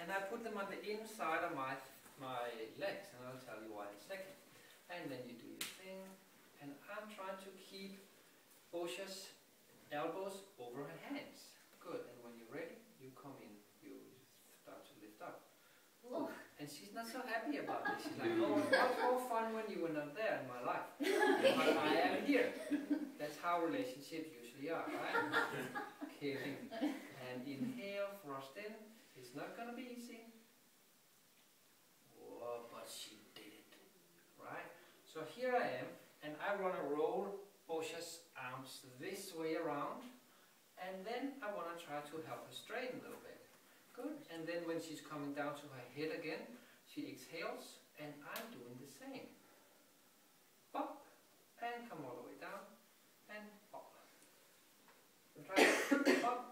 and I put them on the inside of my legs, and I'll tell you why in a second. And then you do your thing, and I'm trying to keep Osha's elbows over her hands. Good, and when you're ready, you come in, you start to lift up. Ooh. And she's not so happy about this. She's like, oh, it was more fun when you were not there in my life. But I am here. That's how relationships usually are, right? Killing. And inhale, thrust in. It's not going to be easy. Whoa, but she did it. Right? So here I am, and I want to roll Osha's arms this way around. And then I want to try to help her straighten a little bit. Good. And then when she's coming down to her head again, she exhales, and I'm doing the same. Bop, and come all the way down, and bop. Try bop,